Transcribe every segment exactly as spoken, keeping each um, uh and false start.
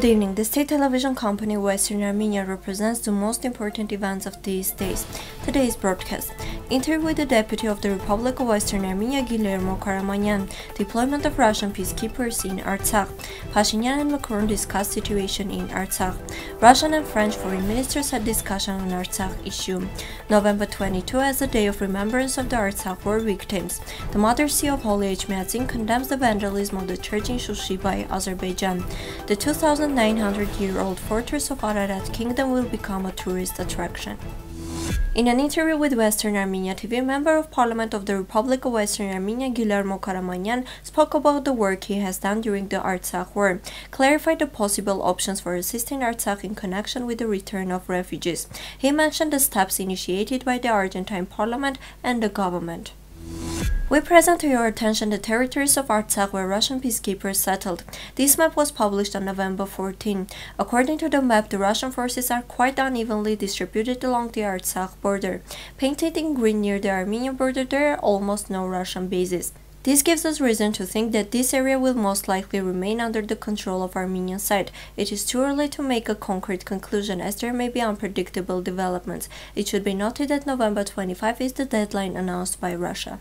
Good evening. The state television company Western Armenia represents the most important events of these days. Today's broadcast. Interview with the Deputy of the Republic of Western Armenia, Guillermo Karamanian. Deployment of Russian peacekeepers in Artsakh. Pashinyan and Macron discuss situation in Artsakh. Russian and French foreign ministers had discussion on Artsakh issue. November twenty-second as a day of remembrance of the Artsakh war victims. The Mother See of Holy Etchmiadzin condemns the vandalism of the church in Shushi by Azerbaijan. The two thousand nine hundred year old fortress of Ararat Kingdom will become a tourist attraction. In an interview with Western Armenia T V, Member of Parliament of the Republic of Western Armenia Guillermo Karamanian spoke about the work he has done during the Artsakh war, clarified the possible options for assisting Artsakh in connection with the return of refugees. He mentioned the steps initiated by the Argentine Parliament and the government. We present to your attention the territories of Artsakh where Russian peacekeepers settled. This map was published on November fourteenth. According to the map, the Russian forces are quite unevenly distributed along the Artsakh border. Painted in green near the Armenian border, there are almost no Russian bases. This gives us reason to think that this area will most likely remain under the control of Armenian side. It is too early to make a concrete conclusion as there may be unpredictable developments. It should be noted that November twenty-fifth is the deadline announced by Russia.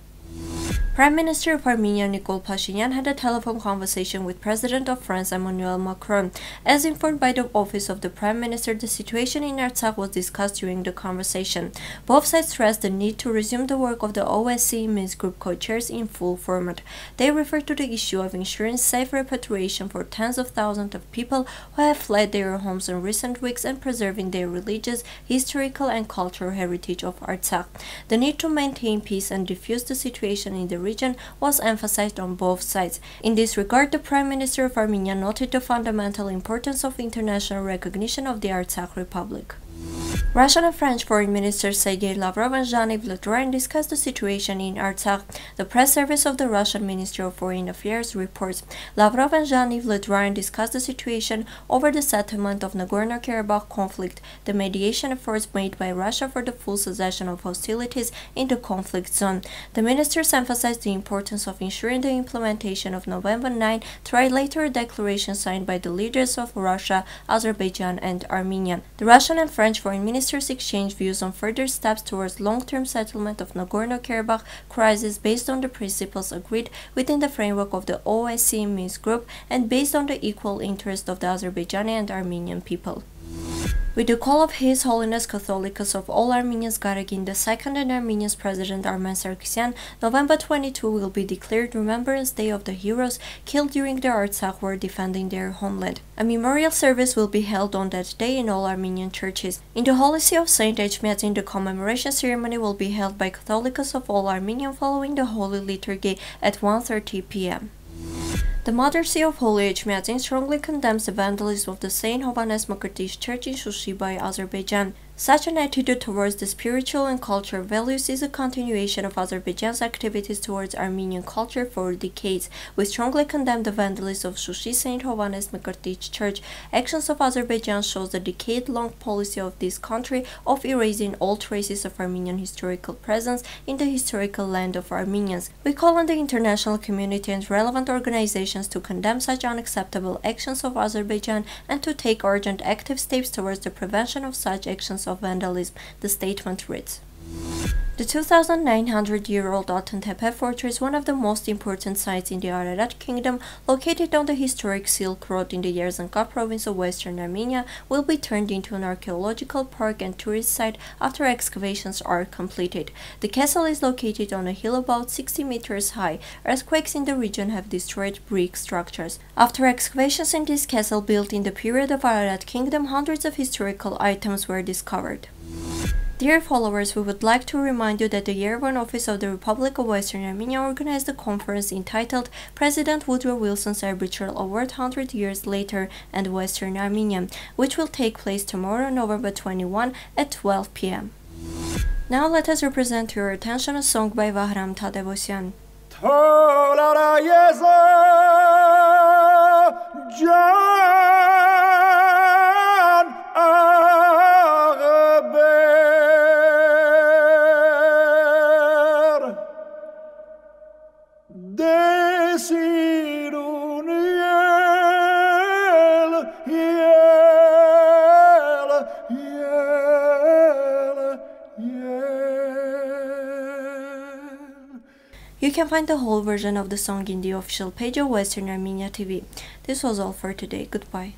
Prime Minister of Armenia Nikol Pashinyan had a telephone conversation with President of France Emmanuel Macron. As informed by the office of the Prime Minister, the situation in Artsakh was discussed during the conversation. Both sides stressed the need to resume the work of the O S C E Minsk Group co-chairs in full format. They referred to the issue of ensuring safe repatriation for tens of thousands of people who have fled their homes in recent weeks and preserving their religious, historical and cultural heritage of Artsakh. The need to maintain peace and defuse the situation in the region was emphasized on both sides. In this regard, the Prime Minister of Armenia noted the fundamental importance of international recognition of the Artsakh Republic. Russian and French foreign ministers Sergei Lavrov and Jean-Yves Le Drian discussed the situation in Artsakh. The press service of the Russian Ministry of Foreign Affairs reports Lavrov and Jean-Yves Le Drian discussed the situation over the settlement of Nagorno-Karabakh conflict, the mediation efforts made by Russia for the full cessation of hostilities in the conflict zone. The ministers emphasized the importance of ensuring the implementation of November ninth trilateral declaration signed by the leaders of Russia, Azerbaijan and Armenia. The Russian and French foreign ministers exchanged views on further steps towards long-term settlement of Nagorno-Karabakh crisis based on the principles agreed within the framework of the O S C E Minsk Group and based on the equal interest of the Azerbaijani and Armenian people. With the call of His Holiness Catholicus of all Armenians Garagin the second and Armenia's President Armen Sarkisian, November twenty-second will be declared Remembrance Day of the heroes killed during the Artsakh war defending their homeland. A memorial service will be held on that day in all Armenian churches. In the Holy See of Saint Hovhannes, the commemoration ceremony will be held by Catholicus of all Armenian following the Holy Liturgy at one thirty p m The Mother See of Holy Etchmiadzin strongly condemns the vandalism of the Saint Hovhannes Mkrtich Church in Shushi by Azerbaijan. Such an attitude towards the spiritual and cultural values is a continuation of Azerbaijan's activities towards Armenian culture for decades. We strongly condemn the vandalism of Shushi Saint Hovhannes Mkrtich Church. Actions of Azerbaijan shows the decade-long policy of this country of erasing all traces of Armenian historical presence in the historical land of Armenians. We call on the international community and relevant organizations to condemn such unacceptable actions of Azerbaijan and to take urgent active steps towards the prevention of such actions of vandalism, the statement reads. The two thousand nine hundred year old Altıntepe Fortress, one of the most important sites in the Ararat Kingdom, located on the historic Silk Road in the Yerzanka province of Western Armenia, will be turned into an archaeological park and tourist site after excavations are completed. The castle is located on a hill about sixty meters high. Earthquakes in the region have destroyed brick structures. After excavations in this castle built in the period of Ararat Kingdom, hundreds of historical items were discovered. Dear followers, we would like to remind you that the Yerevan office of the Republic of Western Armenia organized a conference entitled President Woodrow Wilson's Arbitral Award one hundred years Later and Western Armenia, which will take place tomorrow, November twenty-first at twelve p m Now let us represent to your attention a song by Vahram Tadevosyan. Desirun el You can find the whole version of the song in the official page of Western Armenia T V. This was all for today. Goodbye.